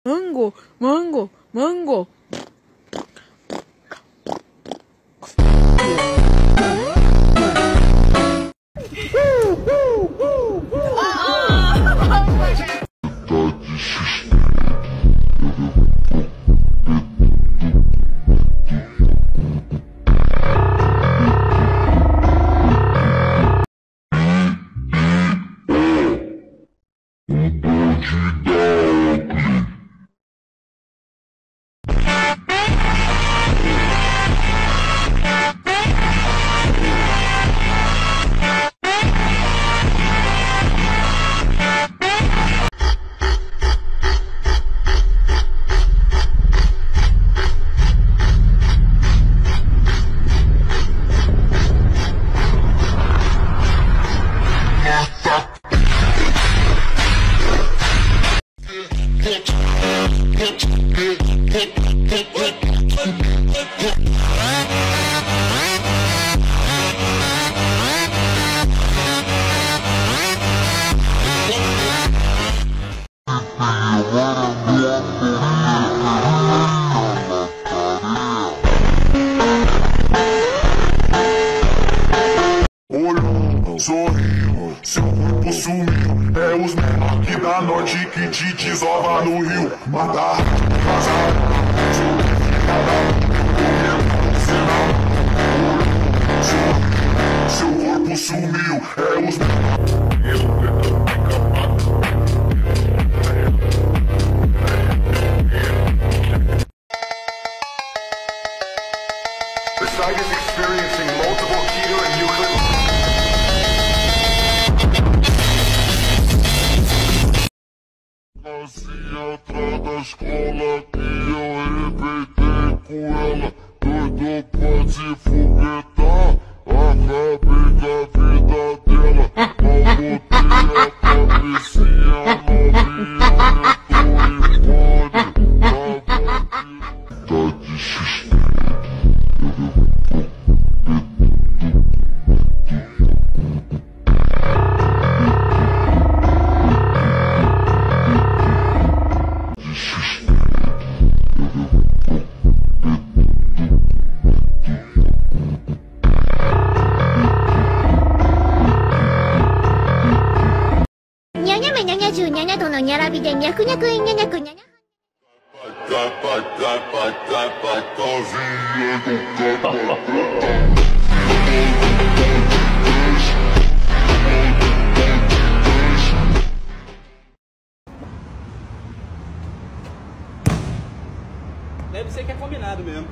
Mango, mango, mango. Sorriu, seu corpo sumiu. É os menores aqui da norte que te desova no rio. Matar, casar, seu corpo sumiu. É os The site is experiencing multiple keto and nuclear. Atrás da escola que eu arrebentei com ela, doido pra se foguetar, acabei com a vida dela. Malmotei a patricinha novinha, tô em fone, tá bom de desespero. Deve ser que é combinado mesmo.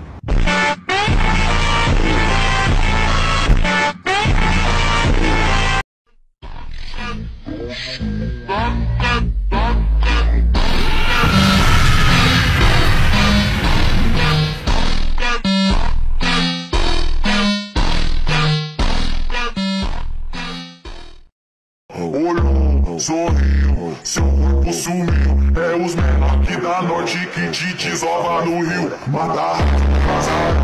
Sorriu, seu corpo sumiu. É os menores aqui da norte que te desova no rio. Matar, casar,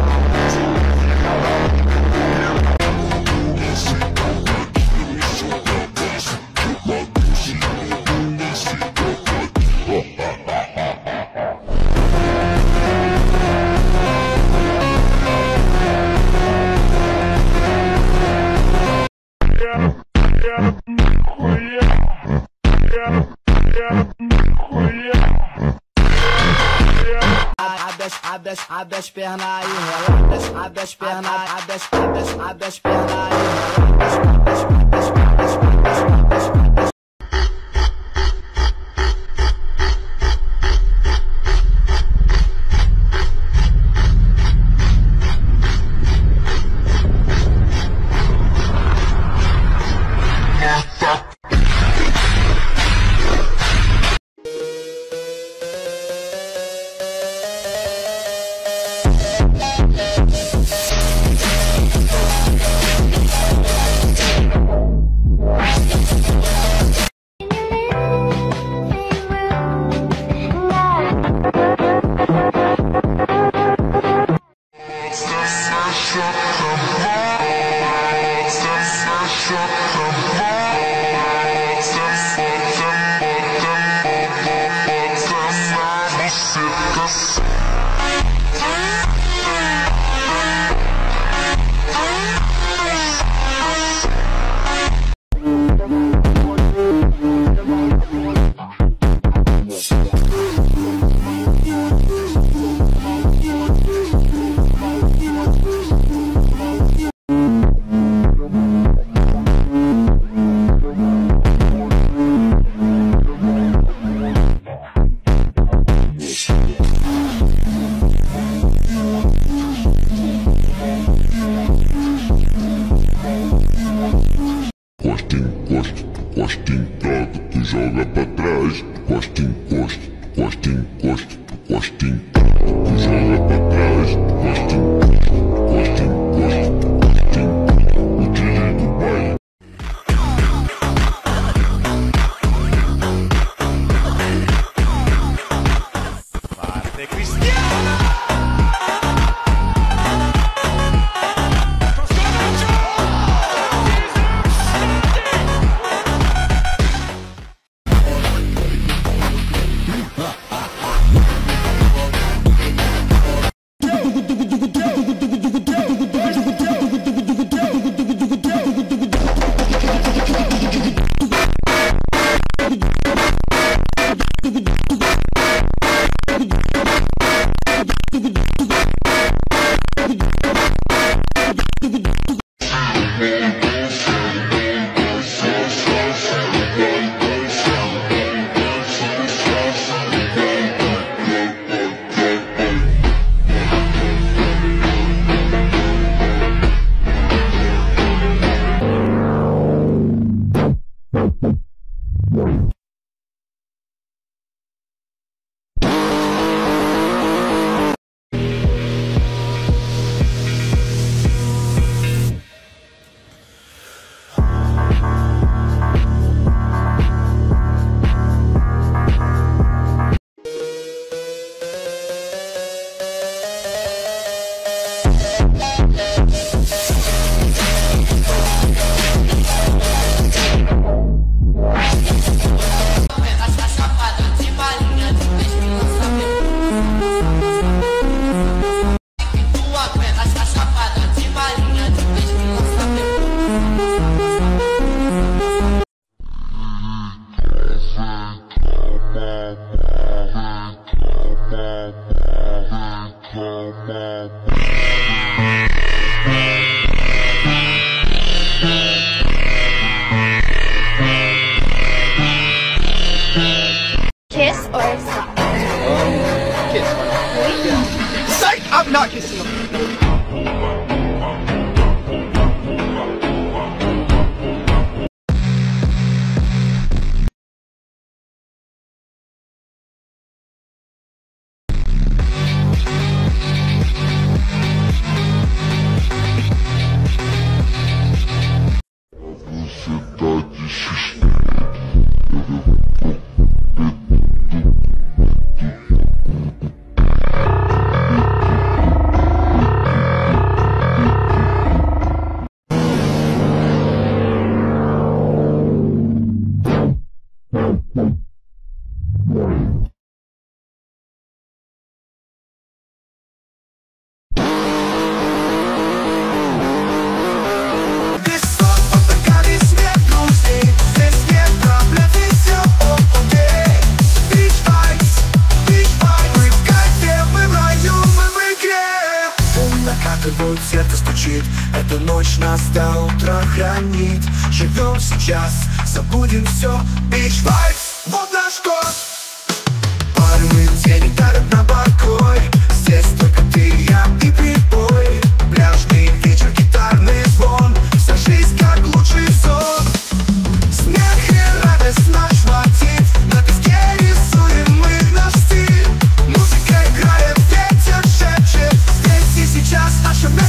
abre as pernas e relaxa, abre as pernas, abre as pernas e relaxa. Kiss or slap? Kiss. Yeah. Psych! I'm not kissing him. Где-то стучит, эта ночь нас до утра хранит. Живем сейчас, забудем все. Beach Vibes, вот наш код. Парни тени дарят на покой. Здесь только ты, я и прибой. Пляжный вечер, гитарный звон. Вся жизнь как лучший сон. Смех и радость наш мотив. На песке рисуем мы наш стиль. Музыка играет, ветер шепчет. Здесь и сейчас наше место.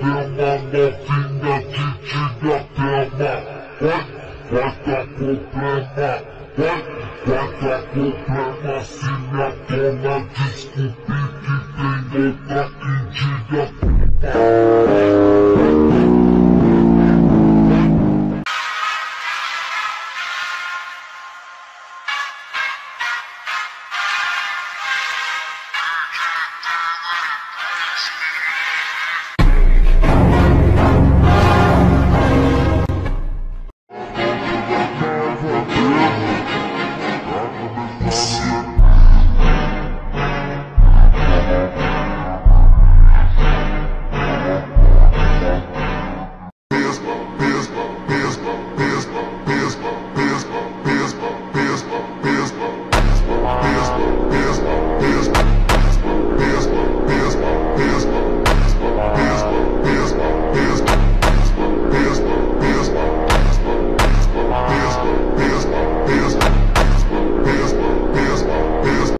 Problema se me atona, desculpe que tem ataque de gato.